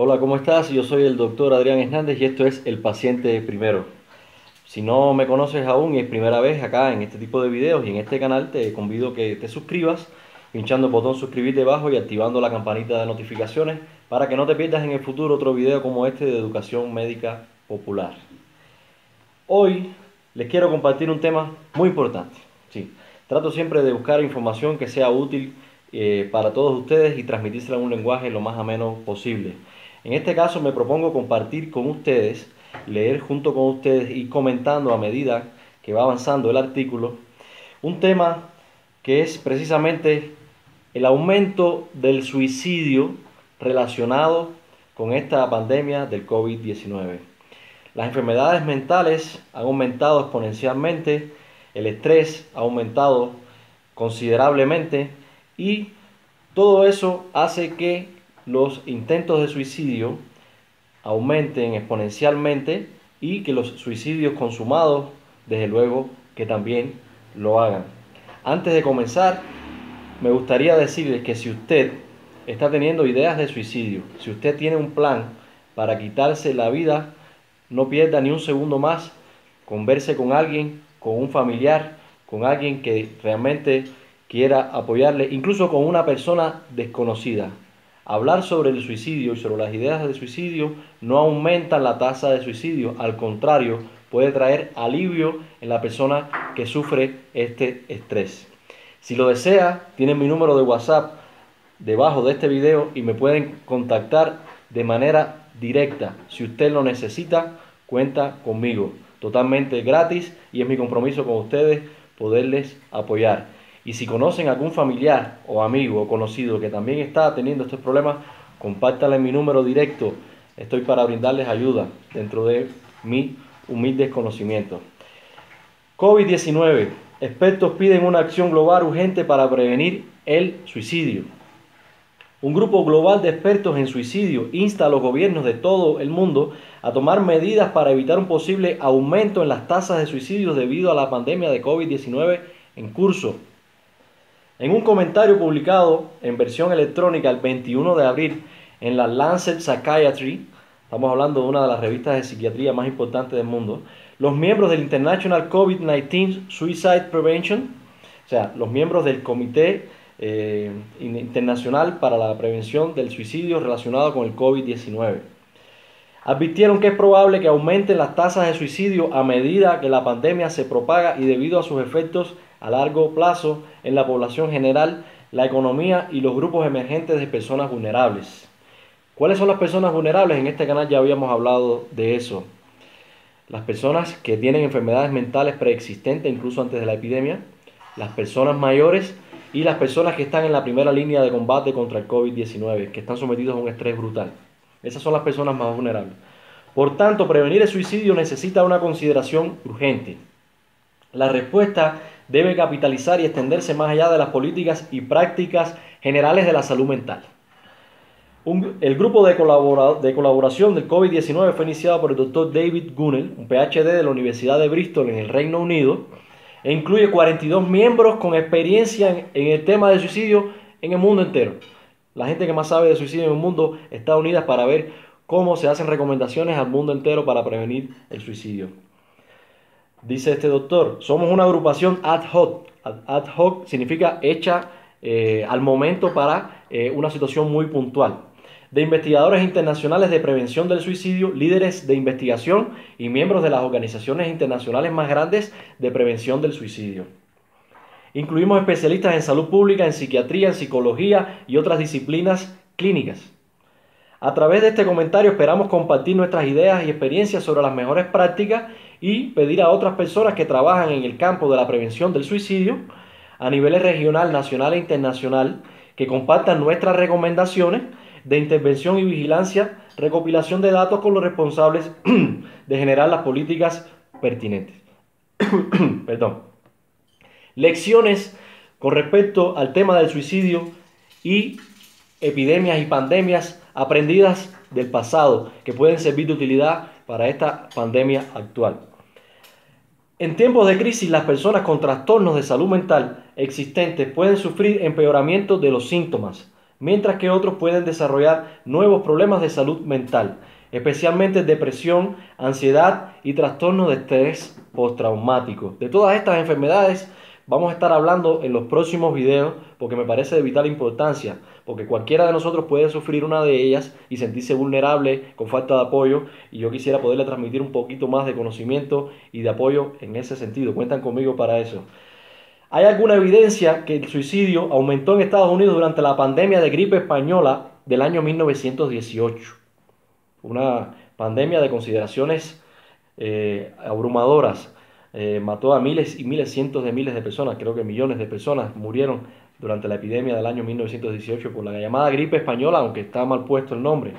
Hola, ¿cómo estás? Yo soy el doctor Adrián Hernández y esto es El Paciente Primero. Si no me conoces aún y es primera vez acá en este tipo de videos y en este canal, te convido que te suscribas pinchando el botón suscribir debajo y activando la campanita de notificaciones para que no te pierdas en el futuro otro video como este de educación médica popular. Hoy les quiero compartir un tema muy importante. Sí, trato siempre de buscar información que sea útil para todos ustedes y transmitírsela en un lenguaje lo más ameno posible. En este caso me propongo compartir con ustedes, leer junto con ustedes y comentando a medida que va avanzando el artículo, un tema que es precisamente el aumento del suicidio relacionado con esta pandemia del COVID-19. Las enfermedades mentales han aumentado exponencialmente, el estrés ha aumentado considerablemente y todo eso hace que los intentos de suicidio aumenten exponencialmente y que los suicidios consumados, desde luego, que también lo hagan. Antes de comenzar, me gustaría decirles que si usted está teniendo ideas de suicidio, si usted tiene un plan para quitarse la vida, no pierda ni un segundo más, converse con alguien, con un familiar, con alguien que realmente quiera apoyarle, incluso con una persona desconocida. Hablar sobre el suicidio y sobre las ideas de suicidio no aumenta la tasa de suicidio, al contrario, puede traer alivio en la persona que sufre este estrés. Si lo desea, tienen mi número de WhatsApp debajo de este video y me pueden contactar de manera directa. Si usted lo necesita, cuenta conmigo, totalmente gratis, y es mi compromiso con ustedes poderles apoyar. Y si conocen a algún familiar o amigo o conocido que también está teniendo estos problemas, compártanle mi número directo. Estoy para brindarles ayuda dentro de mi humilde conocimiento. COVID-19. Expertos piden una acción global urgente para prevenir el suicidio. Un grupo global de expertos en suicidio insta a los gobiernos de todo el mundo a tomar medidas para evitar un posible aumento en las tasas de suicidios debido a la pandemia de COVID-19 en curso. En un comentario publicado en versión electrónica el 21 de abril en la Lancet Psychiatry, estamos hablando de una de las revistas de psiquiatría más importantes del mundo, los miembros del International COVID-19 Suicide Prevention, o sea, los miembros del Comité Internacional para la Prevención del Suicidio relacionado con el COVID-19, advirtieron que es probable que aumenten las tasas de suicidio a medida que la pandemia se propaga y debido a sus efectos a largo plazo en la población general, la economía y los grupos emergentes de personas vulnerables. ¿Cuáles son las personas vulnerables? En este canal ya habíamos hablado de eso. Las personas que tienen enfermedades mentales preexistentes, incluso antes de la epidemia, las personas mayores y las personas que están en la primera línea de combate contra el COVID-19, que están sometidos a un estrés brutal. Esas son las personas más vulnerables. Por tanto, prevenir el suicidio necesita una consideración urgente. La respuesta debe capitalizar y extenderse más allá de las políticas y prácticas generales de la salud mental. El grupo de colaboración del COVID-19 fue iniciado por el doctor David Gunnell, un PhD de la Universidad de Bristol en el Reino Unido, e incluye 42 miembros con experiencia en el tema de suicidio en el mundo entero. La gente que más sabe de suicidio en el mundo está unida para ver cómo se hacen recomendaciones al mundo entero para prevenir el suicidio. Dice este doctor, somos una agrupación ad hoc. Ad hoc significa hecha al momento para una situación muy puntual. De investigadores internacionales de prevención del suicidio, líderes de investigación y miembros de las organizaciones internacionales más grandes de prevención del suicidio. Incluimos especialistas en salud pública, en psiquiatría, en psicología y otras disciplinas clínicas. A través de este comentario esperamos compartir nuestras ideas y experiencias sobre las mejores prácticas y pedir a otras personas que trabajan en el campo de la prevención del suicidio a niveles regional, nacional e internacional que compartan nuestras recomendaciones de intervención y vigilancia, recopilación de datos con los responsables de generar las políticas pertinentes. Perdón. Lecciones con respecto al tema del suicidio y epidemias y pandemias aprendidas del pasado que pueden servir de utilidad para esta pandemia actual. En tiempos de crisis, las personas con trastornos de salud mental existentes pueden sufrir empeoramiento de los síntomas, mientras que otros pueden desarrollar nuevos problemas de salud mental, especialmente depresión, ansiedad y trastornos de estrés postraumático. De todas estas enfermedades vamos a estar hablando en los próximos videos porque me parece de vital importancia, porque cualquiera de nosotros puede sufrir una de ellas y sentirse vulnerable con falta de apoyo, y yo quisiera poderle transmitir un poquito más de conocimiento y de apoyo en ese sentido. Cuentan conmigo para eso. ¿Hay alguna evidencia que el suicidio aumentó en Estados Unidos durante la pandemia de gripe española del año 1918? Una pandemia de consideraciones abrumadoras. Mató a miles y miles, cientos de miles de personas, creo que millones de personas murieron durante la epidemia del año 1918 por la llamada gripe española, aunque está mal puesto el nombre.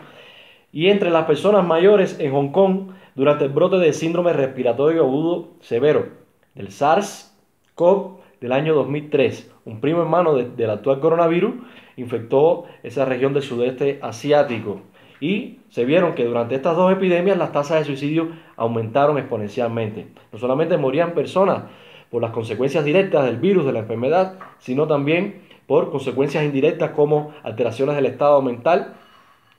Y entre las personas mayores en Hong Kong, durante el brote de síndrome respiratorio agudo severo, del SARS-CoV del año 2003, un primo hermano del actual coronavirus, infectó esa región del sudeste asiático. Y se vieron que durante estas dos epidemias las tasas de suicidio aumentaron exponencialmente. No solamente morían personas por las consecuencias directas del virus, de la enfermedad, sino también por consecuencias indirectas como alteraciones del estado mental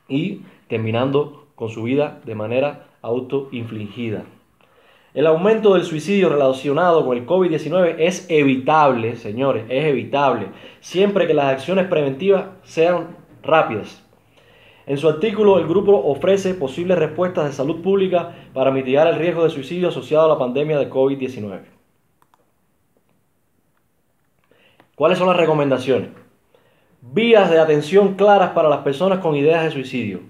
y terminando con su vida de manera autoinfligida. El aumento del suicidio relacionado con el COVID-19 es evitable, señores, es evitable, siempre que las acciones preventivas sean rápidas. En su artículo, el grupo ofrece posibles respuestas de salud pública para mitigar el riesgo de suicidio asociado a la pandemia de COVID-19. ¿Cuáles son las recomendaciones? Vías de atención claras para las personas con ideas de suicidio.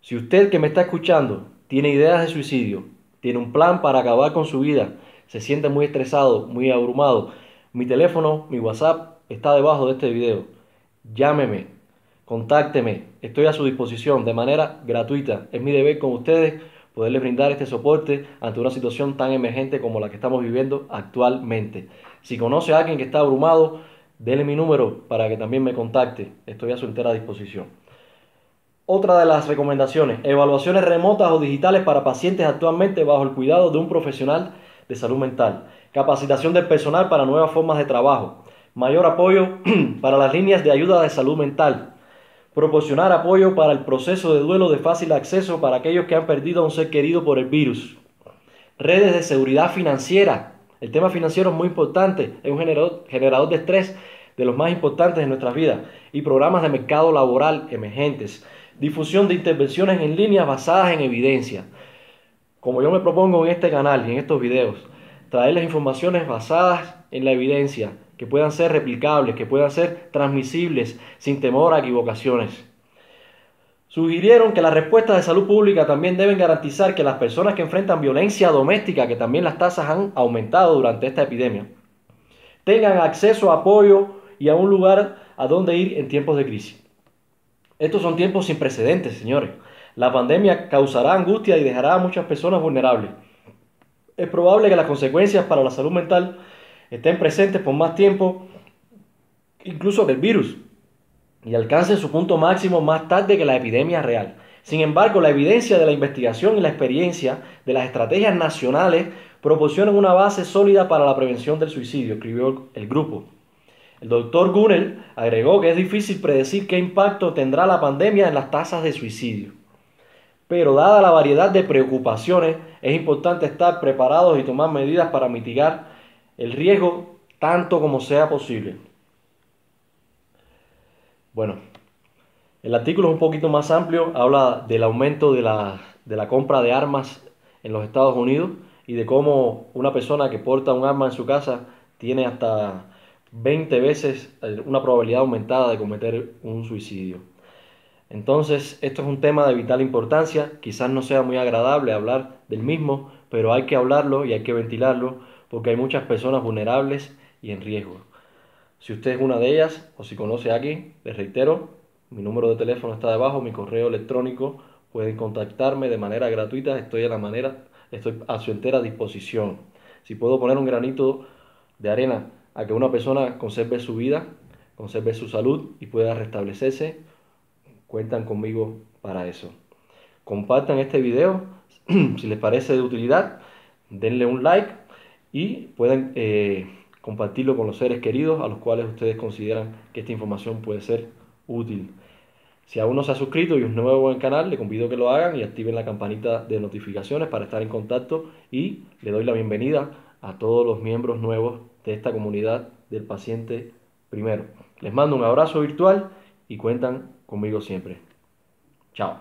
Si usted que me está escuchando tiene ideas de suicidio, tiene un plan para acabar con su vida, se siente muy estresado, muy abrumado, mi teléfono, mi WhatsApp está debajo de este video. Llámeme. Contácteme, estoy a su disposición de manera gratuita. Es mi deber con ustedes poderles brindar este soporte ante una situación tan emergente como la que estamos viviendo actualmente. Si conoce a alguien que está abrumado, déle mi número para que también me contacte. Estoy a su entera disposición. Otra de las recomendaciones, evaluaciones remotas o digitales para pacientes actualmente bajo el cuidado de un profesional de salud mental. Capacitación del personal para nuevas formas de trabajo. Mayor apoyo para las líneas de ayuda de salud mental. Proporcionar apoyo para el proceso de duelo de fácil acceso para aquellos que han perdido a un ser querido por el virus. Redes de seguridad financiera. El tema financiero es muy importante, es un generador de estrés de los más importantes de nuestras vidas. Y programas de mercado laboral emergentes. Difusión de intervenciones en línea basadas en evidencia. Como yo me propongo en este canal y en estos videos, traerles informaciones basadas en la evidencia, que puedan ser replicables, que puedan ser transmisibles sin temor a equivocaciones. Sugirieron que las respuestas de salud pública también deben garantizar que las personas que enfrentan violencia doméstica, que también las tasas han aumentado durante esta epidemia, tengan acceso a apoyo y a un lugar a donde ir en tiempos de crisis. Estos son tiempos sin precedentes, señores. La pandemia causará angustia y dejará a muchas personas vulnerables. Es probable que las consecuencias para la salud mental estén presentes por más tiempo, incluso que el virus, y alcancen su punto máximo más tarde que la epidemia real. Sin embargo, la evidencia de la investigación y la experiencia de las estrategias nacionales proporcionan una base sólida para la prevención del suicidio, escribió el grupo. El doctor Gunnell agregó que es difícil predecir qué impacto tendrá la pandemia en las tasas de suicidio. Pero dada la variedad de preocupaciones, es importante estar preparados y tomar medidas para mitigar el riesgo tanto como sea posible. Bueno, el artículo es un poquito más amplio, habla del aumento de la compra de armas en los Estados Unidos y de cómo una persona que porta un arma en su casa tiene hasta 20 veces una probabilidad aumentada de cometer un suicidio. Entonces, esto es un tema de vital importancia, quizás no sea muy agradable hablar del mismo, pero hay que hablarlo y hay que ventilarlo, porque hay muchas personas vulnerables y en riesgo. Si usted es una de ellas o si conoce a alguien, les reitero, mi número de teléfono está debajo, mi correo electrónico, pueden contactarme de manera gratuita, estoy a su entera disposición. Si puedo poner un granito de arena a que una persona conserve su vida, conserve su salud y pueda restablecerse, cuentan conmigo para eso. Compartan este video, si les parece de utilidad, denle un like, y pueden compartirlo con los seres queridos a los cuales ustedes consideran que esta información puede ser útil. Si aún no se ha suscrito y es nuevo en el canal, le convido a que lo hagan y activen la campanita de notificaciones para estar en contacto, y le doy la bienvenida a todos los miembros nuevos de esta comunidad del Paciente Primero. Les mando un abrazo virtual y cuentan conmigo siempre. Chao.